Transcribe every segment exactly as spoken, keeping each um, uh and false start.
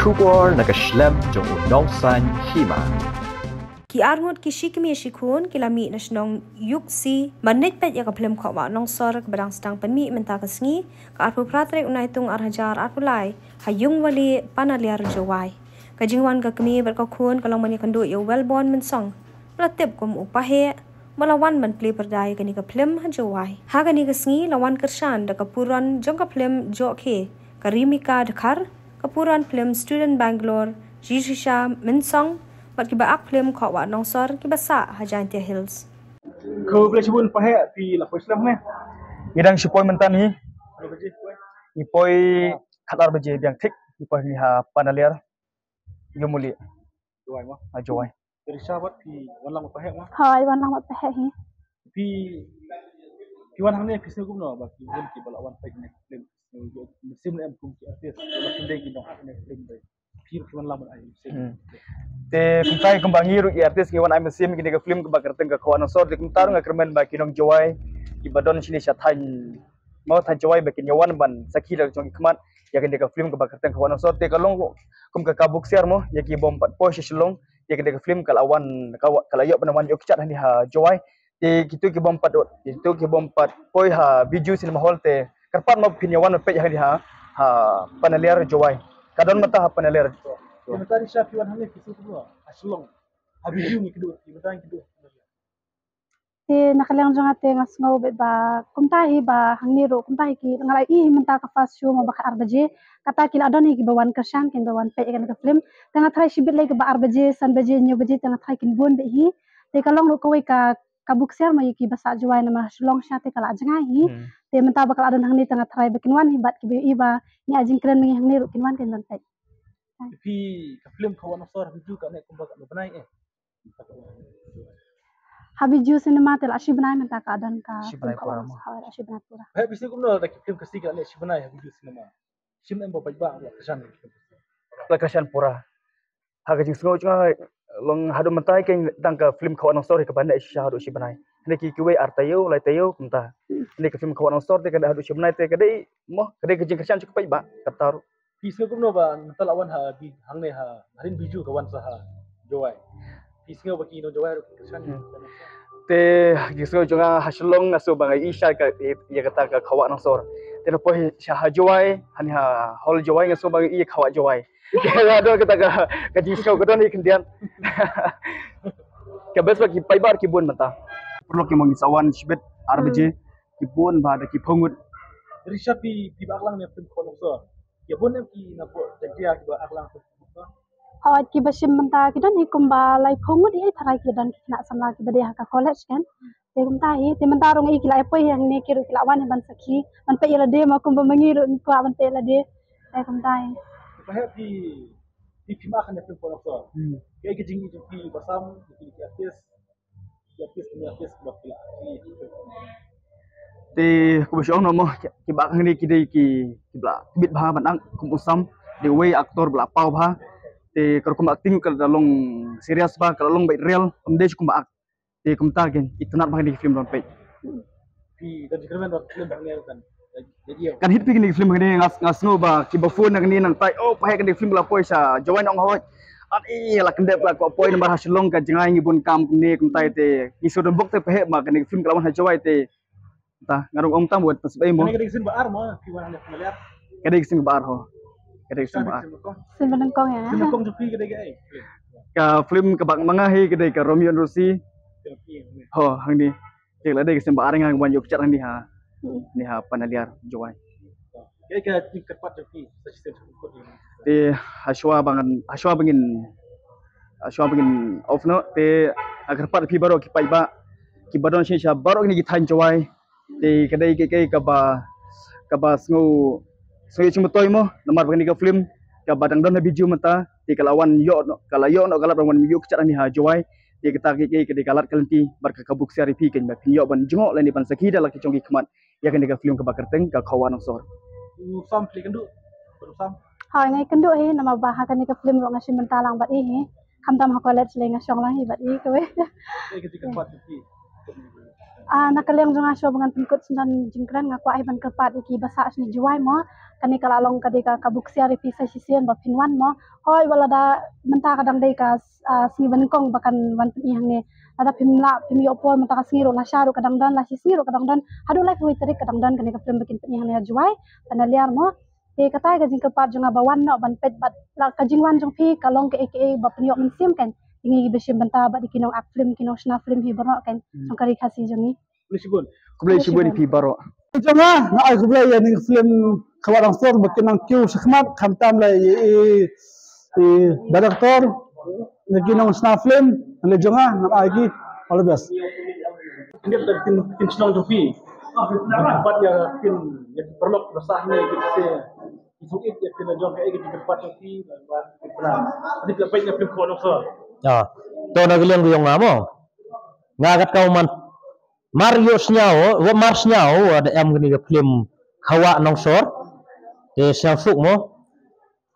Kubor nagashlem jong unongsan hima. Ki armut ki shikmi shikun kilami nashnong yuksi manetpet ya kaplem khawwa nongsor barang sedang penmi mentaksngi ka arpu pratrek unaitung arhajar arpulai hayung wali panaliar jowai. Kajingwan ka kami berkokun kalau mani kandu ya wellborn mensong melatip kum upahe melawan menteri berdaya kini ke film jawai. Haga ni kesengi lawan kersan da kepuran jong ke film joke karimika dekar kepuran film student Bangalore jishisha mensong bat kiba ak film khawat nongsor kiba sa hajantia hills ko blachibun pahe pi la poislam ne ngidang sipoi mentan hi ipoi khatar beje biang tik ipoi ni ha panaliar yomuli jawai ma jawai Risa buat pi wan lang pahe mah. Hai wan lang pahe hi. Pi pi wan hamne pisne kum no baki wan ki bala wan pahe ne lem. Mesim lem kum ki ates bala kum dei ki no ne lem dei. Pi wan lang ai mesim. Te kum tai kum bangi ru ki ates ki wan ai mesim ki ne ka film ke bakar teng ka khawana sor de kum taru ngak remen baki nong jawai ki badon sini sathan. Mau than jawai baki nyawan ban sakira jong kemat ya ki ne ka film ke bakar teng ka khawana sor te kalong kum ka kabuk siar mo ya ki bom pat po sislong. Ya kita film kalau awan kalau kalau yok penaman yok cat ni ha joy ti kitu ki bom pat dot kitu ki bom pat poi ha biju cinema hall te kerpat mau pinyawan pet yang dia ha paneler joy kadon mata ha paneler mata ni syafi wan hane kitu kedua aslong habiju ni kedua ti mata ni kedua ti nakalang jong ate ngasngau be ba kumtahi ba hangni ro kumtahi ki ngalai i menta ka fasyo ma bakar baje kata kila adon hi bawan kersan kin bawan pek kan ke film tengah thai sibit lai ke bar baje san baje nyu baje tengah thai kin bon be hi te kalong ro koi ka kabuk ser mai ki basa jawai nama slong sha te kala jangai hi te menta bakal adon hang ni tengah thai bekin wan hi bat ki be i ba ni ajing kren mengi hang ni ro kin wan kin lan pek pi ka film kawan sor biju ka ne kumbak no banai eh Habiju cinema tel ashi banai menta ka adon ka kawan sor ashi banai pura he bisi kum no ta film kasi ka ne ashi banai habiju cinema Sim embo pajba laksan laksan pura haga jing snow chunga long hadu mentai keng tangka film kawan story ke bandai syahadu sibanai neki kiwe artayo laitayo kunta neki film kawan story te kada hadu sibanai te kada moh kada ke jing kersan cukup pajba katar pisno kumno ba talawan ha bi hangne ha harin biju kawan saha joai pisno baki no joai kersan te jisno chunga haslong aso bangai isha ka ya kata ka kawan story Telepon syah jawai hani ha hol jawai ngaso bang i khawat jawai ada kita ka jisau ka don ikendian ka besok ki paibar ki bon mata perlu ki mong sawan sibet arbj ki bon ba da ki phongut risha pi pi baklang ne pun khon so ya bon ki na po dia ki baklang so hawat ki basim menta ki don ikum ba lai phongut hi tharai ki don na samla ki bade ha ka college kan Tegum tahi tementarung ikila epoi yang nekiru kilawan ban saki ban pe ila de makum bangiru ko ban pe ila de tegum tahi pahe pi pi kimakan ne pun so ke ke jingi pi basam pi kiatis kiatis kiatis bakla te ko besong nomo ki bak ngni ki dei ki kibla bit bha ban ang kum usam de wei aktor bla pau bha te kor kum acting kal long serious ba kal long bait real um de kum ba Di komentar kan, itu nak bagi film Don Pei. Di dan film Don Pei kan. Jadi kan hit pigi ni film ni ngas ngasno ba ki bafun nak ni nang tai oh pahe kan film la poisa join ong hoj. At i la kendep la ko poi nomor hasilong ka jengai ngibun kam ni kumtai te. Ki sodon bok te pahe ma kan film kelawan ha join te. Ta ngarung om tam buat pasbai mo. Kan disin baar mo ki wan nak melihat. Kan disin baar ho. Kan disin baar. Sin benengkong ya. Benengkong tu pi kedai ai. Ka film kebak mangahi kedai ka Romeo and Rosie. Oh, hang ni. Ke lade ke sembar ngang wan yok cat hang ni ha. Ni ha panaliar jawai. Ke ke tik tepat tepi. Te haswa bangan haswa bangin. Haswa bangin off no te agar pat pi barok ki pai ba. Ki badon shin sha barok ni ki than jawai. Te kadai ke ke ka ba ka ba sngo. So ye chumtoi mo namar bangin ke film ka badang don biju mata te kalawan yo no kalayo no kalap wan yok cat hang ni ha jawai. Dia kata kiki ke dekalat kalenti barka kabuk siari pi ken bakin yo ban jengok lan dipan sakida laki chongi kemat ya kan deka film ke bakerteng ka kawan sor usam pli kendu usam ha ngai kendu he nama baha kan deka film ro ngasi mentalang bat ini kamtam hakolat slenga song lang hi bat i ke we ke deka pat pi Uh, nakaleng jung asyo bangan pengikut sendan jengkran ngaku ai ban kepat iki basa asli juai mo kani kala long kadi ka kabuksia ripi sa sisian ba pinwan mo hoi wala da menta kadang dai ka uh, si benkong bakan wan peni hang ni ada pimla pimi opo menta ka siro la syaru kadang dan la sisiro kadang dan hadu life wi terik kadang dan kani ka film bikin peni hang ni juai panaliar mo te kata ka jengkepat jung abawan no ban pet bat la ka jingwan jung pi kalong ke aka ba peni mensim kan ini bersih bentar abad di kinong ak film kinong sena film hibarok kan songkari kasih joni boleh sibun boleh sibun di hibarok jangan nak aku boleh yang film kawan aktor berkenang kiu sekhmat khamtam lah i i beraktor berkenang sena film boleh jangan nak lagi oleh bias ini berarti kinong jovi berapatnya kin yang perlu bersahnya gitu sih isuk itu yang kena jom kayak gitu berpat jovi berpat berperang ini berapatnya film kawan aktor. Ah, to nagleng yung ngamo, ngagat kau man Marius nyao, wa Mars nyao, ada em gini film kawa nongsor, di siafuk mo,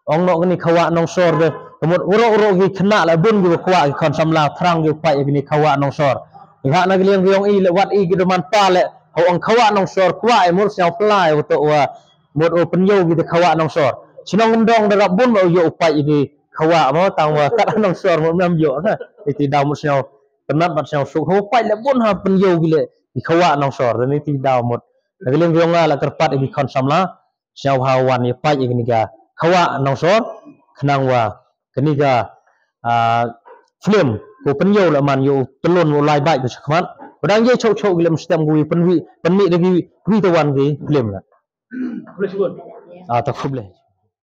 ong no gini kawa nongsor de, kemudian uro-uro gini kena lah bun gini kawa gini konsam lah terang gini pai gini kawa nongsor, ngak nagleng yung i lewat i gini man pale, kau ong kawa nongsor kawa emur siau pelai untuk wa, buat openyo gini kawa nongsor, sinong dong derap bun mau yo upai gini. Kawa mau tahu kata nongsor mau menamjuk kan? Itu dah musnah penat pasal suhu payah pun ha penjauh gile di kawa nongsor dan itu dah mud. Lagi lagi orang lah terpat di konsamlah siau hawan ya payah keniga kawa nongsor kenang wa keniga film ko penjauh lah man yo telon mulai baik bersekhmat. Orang je cok cok gile mesti mengui penwi penmi lagi wi tawan gile film lah. Boleh sih boleh. Ah tak boleh.